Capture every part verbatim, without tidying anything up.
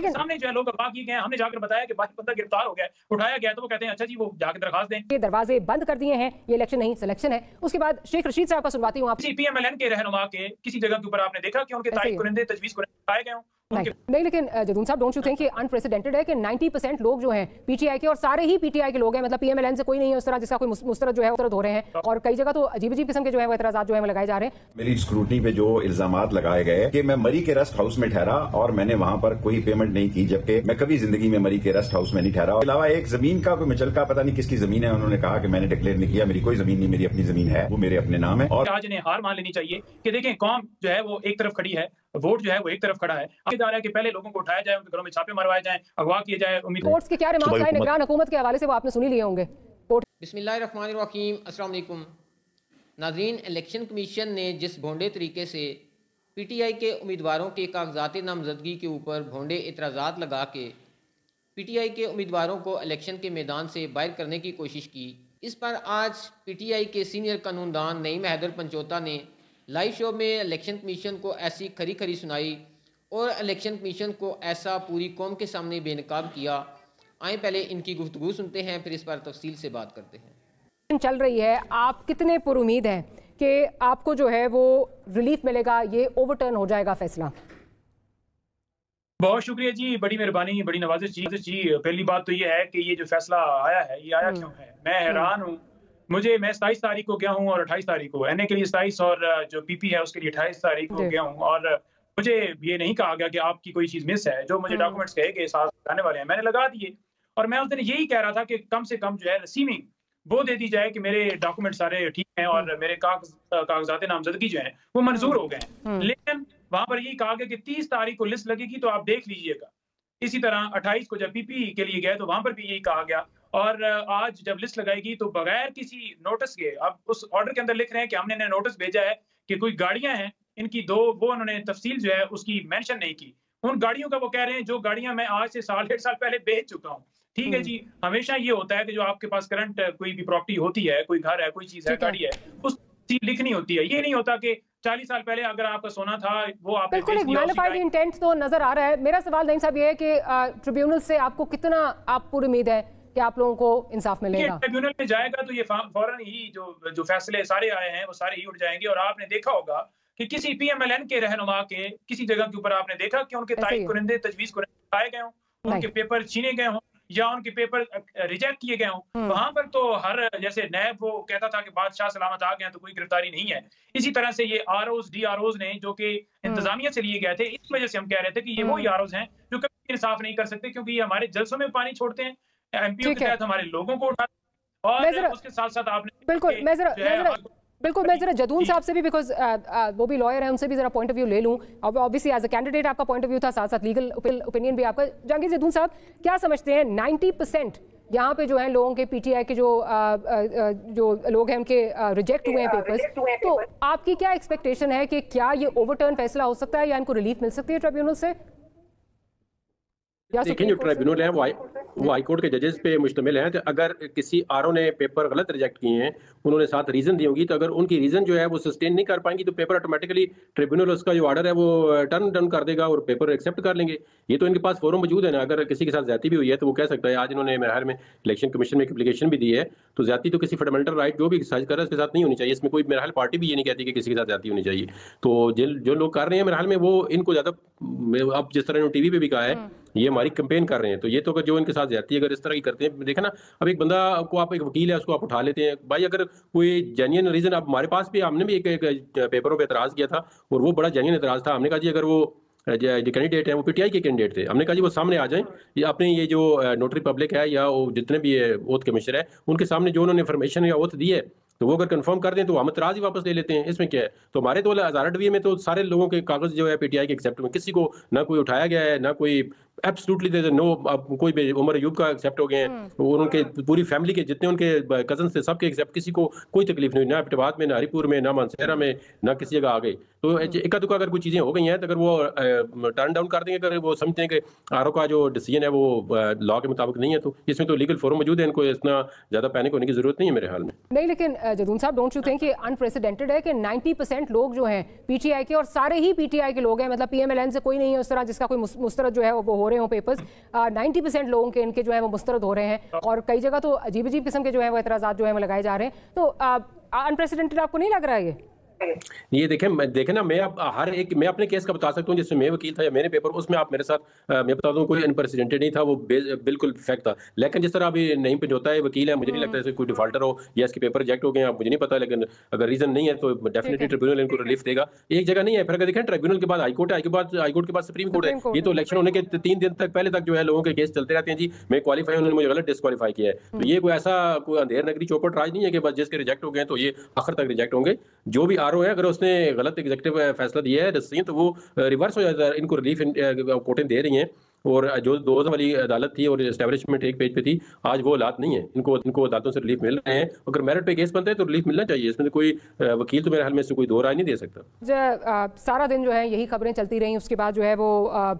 सामने जो है लोग अफवाह की गए, हमने जाकर बताया कि बाकी बंदा गिरफ्तार हो गया, उठाया गया, तो वो कहते हैं अच्छा जी वो जाकर दरखास्त दें। ये दरवाजे बंद कर दिए हैं, ये इलेक्शन नहीं सिलेक्शन है। उसके बाद शेख रशीद साहब का सुनवाती हूँ। पीएमएलएन के रहनुमा के किसी जगह के ऊपर आपने देखा कि उनके तारीफ कुरिंदे तजवीज़ कुरिंदे आए गए हों? नहीं, नहीं, लेकिन Jadoon sahab don't you think कि अनप्रेसिडेंटेड है कि नब्बे परसेंट लोग जो हैं पीटीआई के, और सारे ही पीटीआई के लोग हैं, मतलब पीएमएलएन से कोई नहीं है उस तरह जिसका कोई मुस्तरद जो है उतरद हो रहे हैं, और कई जगह तो अजीब अजीब किस्म के जो है वो एतराजात जो है लगाए जा रहे हैं। मेरी स्क्रूटनी पे जो इल्जाम लगाए गए कि मैं मरी के रेस्ट हाउस में ठहरा और मैंने वहां पर कोई पेमेंट नहीं की, जबकि मैं कभी जिंदगी में मरी के रेस्ट हाउस में नहीं ठहरा। अलावा एक जमीन का कोई मिचल का पता नहीं किसकी जमीन है, उन्होंने कहा कि मैंने डिक्लेयर नहीं किया, मेरी कोई जमीन नहीं, मेरी अपनी जमीन है, वो मेरे अपने नाम है। और आज इन्हें हार मान लेनी चाहिए कि देखें कौम जो है वो एक तरफ खड़ी है, वोट जो है वो एक तरफ खड़ा है। आगे जा रहा है कि पहले लोगों को उठाया जाए, उनके घरों में छापे मरवाए जाएं, अगवा किए जाए। कोर्ट्स के क्या रिमांड आए निगरान हुकूमत के हवाले से वो आपने सुनी लिए होंगे। बिस्मिल्लाहिर्रहमानिर्रहीम, अस्सलाम वालेकुम नाज़रीन। इलेक्शन कमीशन ने जिस भोंडे तरीके से पीटीआई के उम्मीदवारों के कागजात नामजदगी के ऊपर भोंडे एतराज़ात लगा के पीटीआई के उम्मीदवारों को इलेक्शन के मैदान से बाहर करने की कोशिश की, इस पर आज पीटीआई के सीनियर कानूनदान नईम हैदर पंचोता ने लाइव शो में इलेक्शन कमीशन को ऐसी खरी खरी सुनाई और इलेक्शन कमीशन को ऐसा पूरी कौम के सामने बेनकाब किया। आए पहले इनकी गुफ्तगू सुनते हैं, फिर इस पर तफसील से बात करते हैं। चल रही है, आप कितने पुरुमीद हैं कि आपको जो है वो रिलीफ मिलेगा, ये ओवरटर्न हो जाएगा फैसला? बहुत शुक्रिया जी, बड़ी मेहरबानी, बड़ी नवाजिश जी। जी पहली बात तो ये है कि ये जो फैसला आया है ये आया क्यों है, मैं हैरान हूँ। मुझे मैं सताईस तारीख को गया हूँ और अट्ठाईस तारीख को एनए के लिए सताईस और जो पीपी है उसके लिए अट्ठाईस तारीख को गया हूँ, और मुझे ये नहीं कहा गया कि आपकी कोई चीज़ मिस है। जो मुझे डॉक्यूमेंट्स कहे गए साथ लगाने वाले हैं मैंने लगा दिए, और मैं उस दिन यही कह रहा था कि कम से कम जो है रसीमिंग वो दे दी जाए कि मेरे डॉक्यूमेंट सारे ठीक हैं और मेरे कागजात नामजदगी जो है वो मंजूर हो गए। लेकिन वहाँ पर यही कहा गया कि तीस तारीख को लिस्ट लगेगी तो आप देख लीजिएगा। इसी तरह अट्ठाईस को जब पीपी के लिए गए तो वहाँ पर भी यही कहा गया, और आज जब लिस्ट लगाएगी तो बगैर किसी नोटिस के, अब उस ऑर्डर के अंदर लिख रहे हैं कि हमने इन्हें नोटिस भेजा है कि कोई गाड़ियां हैं इनकी दो, वो उन्होंने तफसील जो है उसकी मेंशन नहीं की। उन गाड़ियों का वो कह रहे हैं जो गाड़ियां मैं आज से साल डेढ़ साल पहले बेच चुका हूँ। ठीक है जी, हमेशा ये होता है कि जो आपके पास करंट कोई भी प्रॉपर्टी होती है, कोई घर है, कोई चीज है, गाड़ी है, उस चीज लिखनी होती है। ये नहीं होता कि चालीस साल पहले अगर आपका सोना था वो आपने बिल्कुल एक मैनिफाइड इंटेंट तो नजर आ रहा है। मेरा सवाल नहीं साहब ये है कि ट्रिब्यूनल से आपको कितना आप पूरी उम्मीद है कि आप लोगों को इंसाफ मिलेगा? ट्रिब्यूनल में जाएगा तो ये फौरन ही जो जो फैसले सारे आए हैं वो सारे ही उठ जाएंगे। और आपने देखा होगा कि किसी पीएमएलएन के रहनुमा के किसी जगह के ऊपर आपने देखा कि उनके तारीफ कुरिंदे तजवीज कुरिंदे आए गए हों, उनके पेपर छीने गए हों या उनके पेपर रिजेक्ट किए गए हों। वहां पर तो हर जैसे नैब वो कहता था कि बादशाह सलामत आ गए तो कोई गिरफ्तारी नहीं है। इसी तरह से ये R O's D R O's ने जो कि इंतजामिया से लिए गए थे, इस वजह से हम कह रहे थे कि ये वो आर ओज हैं जो कभी इंसाफ नहीं कर सकते, क्योंकि ये हमारे जलसों में पानी छोड़ते हैं, एमपीओ के साथ हमारे लोगों को उठा, और उसके साथ साथ आपने बिल्कुल मैं जरा बिल्कुल मैं जरा जदून साहब से भी, बिकॉज वो भी लॉयर है, उनसे भी जरा पॉइंट ऑफ व्यू ले लूँ। अब ऑब्वियसली एज अ कैंडिडेट आपका पॉइंट ऑफ व्यू था, साथ साथ लीगल ओपिनियन भी आपका। जहांगीर जदून साहब क्या समझते हैं, नाइन्टी परसेंट यहाँ पे जो है लोगों के पीटीआई के जो आ, जो लोग हैं उनके रिजेक्ट हुए हैं पेपर्स, तो आपकी क्या एक्सपेक्टेशन है कि क्या ये ओवरटर्न फैसला हो सकता है या इनको रिलीफ मिल सकती है ट्रिब्यूनल से? देखिए जो ट्रिब्यूनल है वो हाई वो हाई कोर्ट के जजेस पे मुश्तमिल है। तो अगर किसी आर ओ ने पेपर गलत रिजेक्ट किए हैं, उन्होंने साथ रीज़न दी होगी, तो अगर उनकी रीज़न जो है वो सस्टेन नहीं कर पाएंगी तो पेपर ऑटोमेटिकली ट्रिब्यूनल उसका जो ऑर्डर है वो टर्न डाउन कर देगा और पेपर एक्सेप्ट कर लेंगे। ये तो इनके पास फोरम मौजूद है ना, अगर किसी के साथ ज्यादती भी हुई है तो वो कह सकता है। आज इन्होंने मेरे ख्याल में इलेक्शन कमीशन में एक एप्लीकेशन भी दी है, तो ज्यादती तो किसी फंडामेंटल राइट जो भी एक्सरसाइज कर रहा है उसके साथ नहीं होनी चाहिए। इसमें कोई मेरे ख्याल पार्टी भी ये नहीं कहती कि किसी के साथ ज्यादती होनी चाहिए। तो जो लोग कर रहे हैं मेरे ख्याल में वो इनको ज़्यादा, अब जिस तरह टीवी पे भी कहा है ये हमारी कंपेन कर रहे हैं, तो ये तो जो इनके साथ जाती है अगर इस तरह की करते हैं। देखा ना, अब एक बंदा को आप एक वकील है उसको आप उठा लेते हैं, भाई अगर कोई जेन्युइन रीजन, आप हमारे पास भी हमने भी एक, एक, एक पेपरों पे एतराज़ किया था और वो बड़ा जेन्युइन एतराज़ था। हमने कहा जी अगर वो जो कैंडिडेट हैं वो पीटीआई के कैंडिडेट थे, हमने कहा जी वो सामने आ जाएं, ये अपने ये जो नोटरी पब्लिक है या वो जितने भी ओथ कमिश्नर है उनके सामने जो उन्होंने इन्फॉर्मेशन या ओथ दी है तो वो अगर कंफर्म कर दें तो हम एतराज़ ही वापस ले लेते हैं। इसमें क्या है, तो हमारे तो हज़ारडवी में तो सारे लोगों के कागज़ जो है पीटीआई के एक्सेप्ट में, किसी को ना कोई उठाया गया है ना कोई एब्सोल्युटली देयर इज नो। अब कोई भी उमर अयूब का एक्सेप्ट हो गए हैं और उनके पूरी फैमिली के जितने उनके कजन थे सबके एक्सेप्ट, किसी को कोई तकलीफ नहीं हुई, ना इटाबाद में ना हरीपुर में ना मानसहरा में ना किसी जगह आ गई। तो इक्का दुक्का अगर कोई चीज़ें हो गई हैं तो अगर वो टर्न डाउन कर देंगे, अगर वो समझते हैं कि आर ओ का जो डिसीजन है वो लॉ के मुताबिक नहीं है, तो इसमें तो लीगल फोरम मौजूद है, इनको इतना ज़्यादा पैनिक होने की जरूरत नहीं है मेरे ख्याल में। नहीं लेकिन Jadoon sahab don't you think कि अनप्रेसिडेंटेड है कि नाइन्टी परसेंट लोग जो हैं पीटीआई के, और सारे ही पीटीआई के लोग हैं, मतलब पीएमएलएन से कोई नहीं है उस तरह जिसका कोई मुस्तरद जो है वो हो रहे हों पेपर्स, नाइन्टी परसेंट लोगों के इनके जो है वो मुस्तरद हो रहे हैं और कई जगह तो अजीब अजीब किस्म के जो है वो एतराज़ात जो है वो लगाए जा रहे हैं। तो अनप्रेसिडेंटेड आपको नहीं लग रहा है ये? ये देखें देखें ना, मैं आप हर एक मैं अपने केस का बता सकता हूँ जिसमें मैं वकील था या मेरे पेपर, उसमें आप मेरे साथ मैं बता दूँ कोई अनप्रेसिडेंटेड नहीं था, वो बिल्कुल फैक्ट था। लेकिन जिस तरह अभी नहीं होता है वकील है, मुझे नहीं लगता है कोई डिफॉल्टर हो या इसके पेपर रिजेक्ट हो गए, आप मुझे नहीं पता, लेकिन अगर रीजन नहीं है तो डेफिनेटली ट्रिब्यूनल इनको रिलीफ देगा। एक जगह नहीं है, फिर अगर देखें ट्रिब्यूनल के बाद हाईकोर्ट है, हाईकोर्ट के बाद सुप्रीम कोर्ट है। ये तो इलेक्शन होने के तीन दिन तक पहले तक जो है लोगों के केस चलते रहते हैं जी मैं क्वालिफाई, उन्होंने मुझे गलत डिस्क्वालीफाई किया है। तो ये कोई ऐसा कोई अंधेर नगरी चौपट राज नहीं है कि बस जिसके रिजेक्ट हो गए तो ये आखिर तक रिजेक्ट होंगे। जो भी है, अगर उसने गलत एग्जीक्यूटिव फैसला दिया है तो वो रिवर्स हो जाता है, इनको रिलीफ कोर्टें दे रही हैं। और जो दो वाली अदालत थी और एस्टेब्लिशमेंट एक पेज पे थी, आज वो हालात नहीं है, इनको इनको अदालतों से रिलीफ मिल रहे हैं। अगर मेरिट पे केस बनता है तो रिलीफ मिलना चाहिए, इसमें कोई वकील तो मेरे हाल में से कोई दो राय नहीं दे सकता। सारा दिन जो है यही खबरें चलती रहीं, उसके बाद जो है वो आ,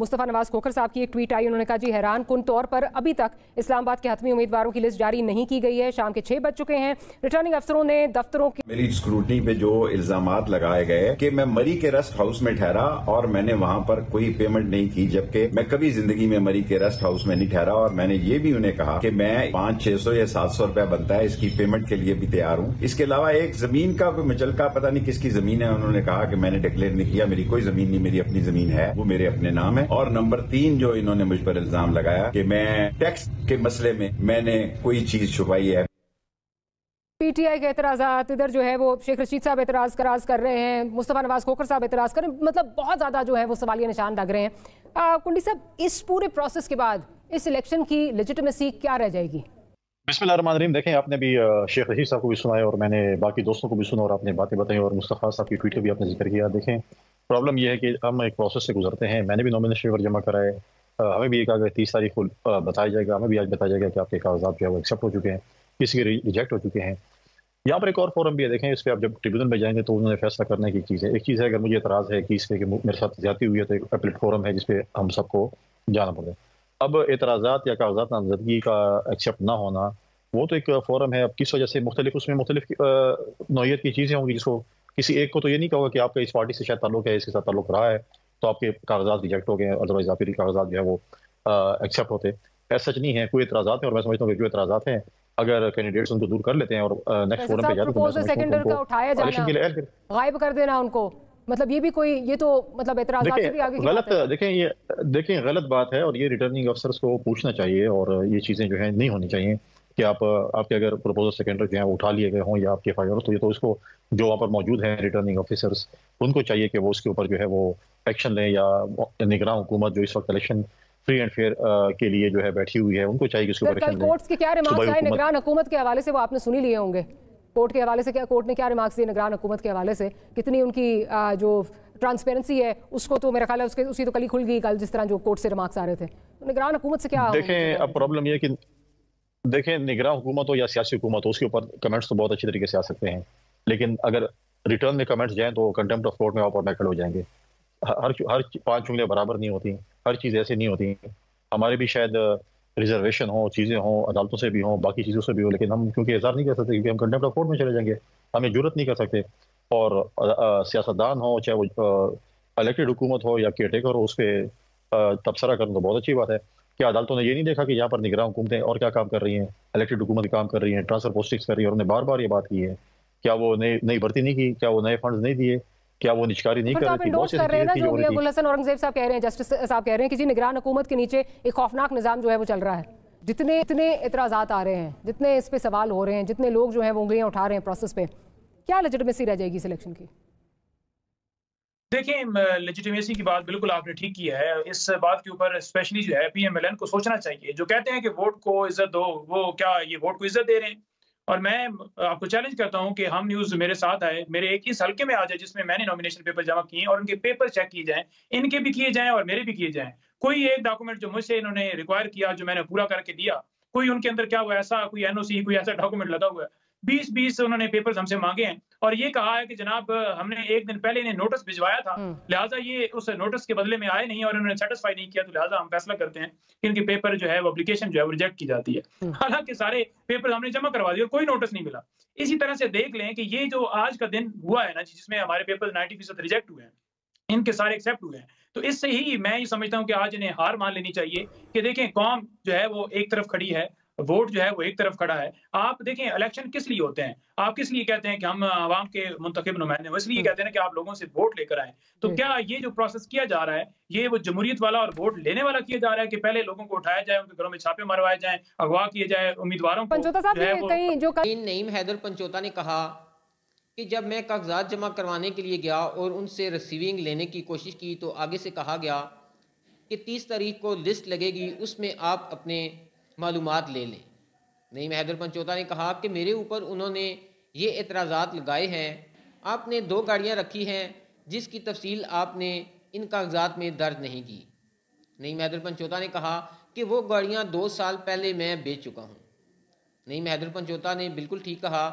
मुस्तफ़ा नवाज़ खोखर साहब की एक ट्वीट आई, उन्होंने कहा जी हैरान कुन तौर पर अभी तक इस्लामाबाद के हतमी उम्मीदवारों की लिस्ट जारी नहीं की गई है, शाम के छह बज चुके हैं, रिटर्निंग अफसरों ने दफ्तरों की मेरी स्क्रूटनी पे जो इल्जाम लगाए गए कि मैं मरी के रेस्ट हाउस में ठहरा और मैंने वहाँ पर कोई पेमेंट नहीं की, जबकि मैं कभी जिंदगी में मरी के रेस्ट हाउस में नहीं ठहरा। और मैंने ये भी उन्हें कहा कि मैं पाँच छह सौ या सात सौ रुपया बनता है इसकी पेमेंट के लिए भी तैयार हूँ। इसके अलावा एक जमीन का कोई मुचलका, पता नहीं किसकी जमीन है, उन्होंने कहा कि मैंने डिक्लेयर नहीं किया, मेरी कोई जमीन नहीं, मेरी अपनी जमीन है, वो मेरे अपने नाम। और नंबर तीन जो इन्होंने मुझ पर इल्जाम लगाया कि मैं टैक्स के मसले में मैंने कोई चीज छुपाई है। पीटीआई के एतराज़ात, इधर जो है वो शेख रशीद साहब एतराज़ कराज कर रहे हैं, मुस्तफ़ा नवाज़ खोखर साहब एतराज़ कर रहे हैं, मतलब बहुत ज्यादा जो है वो सवालिया निशान लग रहे हैं। कुंडी साहब, इस पूरे प्रोसेस के बाद इस इलेक्शन की लेजिटिमेसी क्या रह जाएगी? बिस्मिल्लाहिर्रहमानिर्रहीम। देखें, आपने भी शेख रशीद साहब को भी सुनाया और मैंने बाकी दोस्तों को भी सुना और आपने बातें बताई और मुस्तफ़ा साहब की ट्वीट भी आपने जिक्र किया। देखें, प्रॉब्लम यह है कि हम एक प्रोसेस से गुजरते हैं, मैंने भी नॉमिनेशन पेपर जमा कराए, हमें भी कहा गया तीस तारीख को बताया जाएगा, हमें भी आज बताया जाएगा कि आपके कागजात जो है वो एक्सेप्ट हो चुके हैं, किसी के रिजेक्ट हो चुके हैं। यहाँ पर एक और फॉरम भी है, देखें इस पर आप जब ट्रिब्यूनल में जाएंगे तो उन्होंने फैसला करने की चीज़ है। एक चीज़ है अगर मुझे एतराज़ है कि इस पर मेरे साथ ज्यादती हुई है तो एक अपीलेट फॉरम है जिसपे हम सबको जाना पड़े। अब एतराज़ात या कागजात नामजदगी का एक्सेप्ट ना होना वो तो एक फॉरम है, अब किस वजह से मुख्तलिफ उसमें मुख्तलिफ नौयत की चीज़ें होंगी, जिसको किसी एक को तो ये नहीं कहूँगा कि आपका इस पार्टी से शायद ताल्लुक है, इसके साथ ताल्लुक रहा है तो आपके कागजात रिजेक्ट हो गए, अदरवाइज आपके कागजात जो है वो एक्सेप्ट होते। ऐसा सच नहीं है, कोई एतराज़ात है और मैं समझता हूँ कि जो एतराज़ात हैं अगर कैंडिडेट्स उनको दूर कर लेते हैं और नेक्स्ट फोरम पे जाते हैं गायब कर देना उनको, मतलब ये भी कोई ये तो मतलब एतराज़ात से भी आगे गलत। देखें ये देखें गलत बात है और ये रिटर्निंग अफसर्स को पूछना चाहिए और ये चीज़ें जो है नहीं होनी चाहिए कि आप आपके अगर प्रपोजल सेकेंडर जो है उठा लिए गए हों या आपके फाइनल, तो ये तो इसको जो वहाँ पर मौजूद हैं रिटर्निंग ऑफिसर्स उनको चाहिए कि वो उसके ऊपर जो है वो एक्शन लें, या निगरान हुकूमत जो इस वक्त इलेक्शन फ्री एंड फेयर के लिए जो है बैठी हुई है उनको चाहिए कि उसके ऊपर एक्शन लें। कोर्ट्स के क्या रिमार्क्स आए निगरान हुकूमत के हवाले से, वो आपने सुनी लिए होंगे, कोर्ट के हवाले से क्या कोर्ट ने क्या रिमार्क्स दिए निगरान हुकूमत के हवाले से, कितनी उनकी जो ट्रांसपेरेंसी है उसको तो मेरा ख्याल है उसके उसकी तो कली खुल गई कल जिस तरह जो कोर्ट से रिमार्क्स आ रहे थे निगरान हुकूमत से। क्या देखें, अब प्रॉब्लम ये कि देखें निगरान हुकूमत हो या सियासी हुकूमत हो उसके ऊपर कमेंट्स तो बहुत अच्छी तरीके से आ सकते हैं, लेकिन अगर रिटर्न में कमेंट्स जाएं तो कंटेम्प्ट ऑफ कोर्ट में आप और नकल हो जाएंगे। हर हर पांच उंगलियां बराबर नहीं होती, हर चीज़ ऐसे नहीं होती, हमारे भी शायद रिजर्वेशन हो, चीज़ें हों, अदालतों से भी हों, बाकी चीज़ों से भी हो, लेकिन हम क्योंकि एज़ार नहीं कर सकते क्योंकि हम कंटेम्प्ट ऑफ कोर्ट में चले जाएंगे, हमें जरूरत नहीं कर सकते। और सियासतदान हो चाहे वो इलेक्टेड हुकूमत हो या केयर टेकर हो उस पर तबसरा करना तो बहुत अच्छी बात है। क्या अदालतों ने ये नहीं देखा कि यहाँ पर निगरान हुकूमतें और क्या काम कर रही हैं, इलेक्टेड हुकूमत काम कर रही हैं, ट्रांसफर पोस्टिंग्स कर रही है, और उन्हें बार बार ये बात की है, क्या वो नई नई भर्ती नहीं की, क्या वो नए फंड्स नहीं दिए, क्या वो निष्कारी नहीं कर रही थी, बहुत सी चीजें थी। हसन औरंगजेब साहब कह रहे हैं, जस्टिस साहब कह रहे हैं कि जी निगरान हुकूमत के नीचे एक खौफनाक निज़ाम जो है वो चल रहा है, जितने इतने एतराज़ात आ रहे हैं, जितने इस पर सवाल हो रहे हैं, जितने लोग जो है वो उंगलियाँ उठा रहे हैं प्रोसेस पे, क्या लेजिटिमेसी रह जाएगी इस इलेक्शन की? देखें, लेजिटिमेसी की बात बिल्कुल आपने ठीक की है, इस बात के ऊपर स्पेशली जो है पीएमएलएन को सोचना चाहिए। जो कहते हैं कि वोट को इज्जत दो, वो क्या ये वोट को इज्जत दे रहे हैं? और मैं आपको चैलेंज करता हूं कि हम न्यूज़ मेरे साथ आए, मेरे एक इस हल्के में आ जाए जिसमें मैंने नॉमिनेशन पेपर जमा किए और उनके पेपर चेक किए जाएँ, इनके भी किए जाएँ और मेरे भी किए जाएँ। कोई एक डॉक्यूमेंट जो मुझसे इन्होंने रिक्वायर किया जो मैंने पूरा करके दिया, कोई उनके अंदर क्या हुआ ऐसा, कोई एनओसी कोई ऐसा डॉक्यूमेंट लगा हुआ है, बीस बीस उन्होंने पेपर्स हमसे मांगे हैं और ये कहा है कि जनाब हमने एक दिन पहले इन्हें नोटिस भिजवाया था, लिहाजा ये उस नोटिस के बदले में आए नहीं और उन्होंने सेटिस्फाई नहीं किया, तो लिहाजा हम फैसला करते हैं कि इनके पेपर जो है वो एप्लीकेशन जो है वो रिजेक्ट की जाती है। हालांकि सारे पेपर हमने जमा करवा दिए और कोई नोटिस नहीं मिला। इसी तरह से देख लें कि ये जो आज का दिन हुआ है ना, जिसमें हमारे पेपर नाइन्टी फीसद रिजेक्ट हुए हैं, इनके सारे एक्सेप्ट हुए हैं, तो इससे ही मैं ये समझता हूँ कि आज इन्हें हार मान लेनी चाहिए कि देखें कौम जो है वो एक तरफ खड़ी है, वोट जो है वो एक तरफ खड़ा है। आप देखें इलेक्शन किस लिए होते हैं, आप किस लिए कहते हैं कि हम आवाम के मुंतखब नुमाइंदे हैं, इसलिए कहते हैं कि आप लोगों से वोट लेकर आए। तो क्या ये जो प्रोसेस किया जा रहा है ये वो जमहूरियत वाला और वोट लेने वाला किया जा रहा है कि पहले लोगों को उठाया जाए, उनके घरों में छापे मरवाए जाए, अगवा किए जाए उम्मीदवारों को। नईम हैदर पंचोता ने कहा कि जब मैं कागजात जमा करवाने के लिए गया और उनसे रिसीविंग लेने की कोशिश की तो आगे से कहा गया कि तीस तारीख को लिस्ट लगेगी, उसमें आप अपने मालूमात ले लें। नईम हैदर पंचोता ने कहा कि मेरे ऊपर उन्होंने ये एतराज़ात लगाए हैं, आपने दो गाड़ियां रखी हैं जिसकी तफसील आपने इन कागजात में दर्ज नहीं की। नईम हैदर पंचोता ने कहा कि वो गाड़ियां दो साल पहले मैं बेच चुका हूँ। नईम हैदर पंचोता ने बिल्कुल ठीक कहा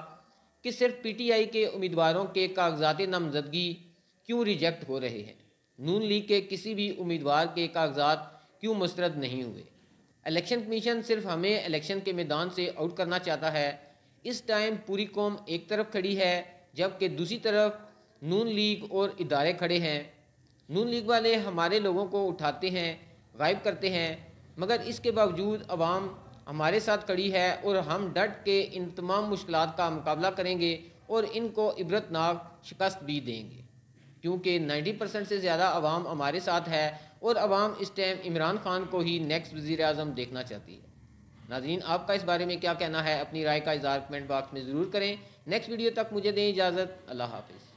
कि सिर्फ पीटीआई के उम्मीदवारों के कागजात नामजदगी क्यों रिजेक्ट हो रहे हैं, नून लीग के किसी भी उम्मीदवार के कागजात क्यों मुस्तरद नहीं हुए। इलेक्शन कमीशन सिर्फ हमें इलेक्शन के मैदान से आउट करना चाहता है। इस टाइम पूरी कौम एक तरफ खड़ी है जबकि दूसरी तरफ नून लीग और इदारे खड़े हैं। नून लीग वाले हमारे लोगों को उठाते हैं, गायब करते हैं, मगर इसके बावजूद अवाम हमारे साथ खड़ी है और हम डट के इन तमाम मुश्किलात का मुकाबला करेंगे और इनको इबरतनाक शिकस्त भी देंगे, क्योंकि नब्बे परसेंट से ज़्यादा अवाम हमारे साथ है और अवाम इस टाइम इमरान खान को ही नेक्स्ट वज़ीर आज़म देखना चाहती है। नाज़रीन, आपका इस बारे में क्या कहना है? अपनी राय का इज़हार कमेंट बॉक्स में ज़रूर करें। नेक्स्ट वीडियो तक मुझे दें इजाज़त। अल्लाह हाफ़िज़।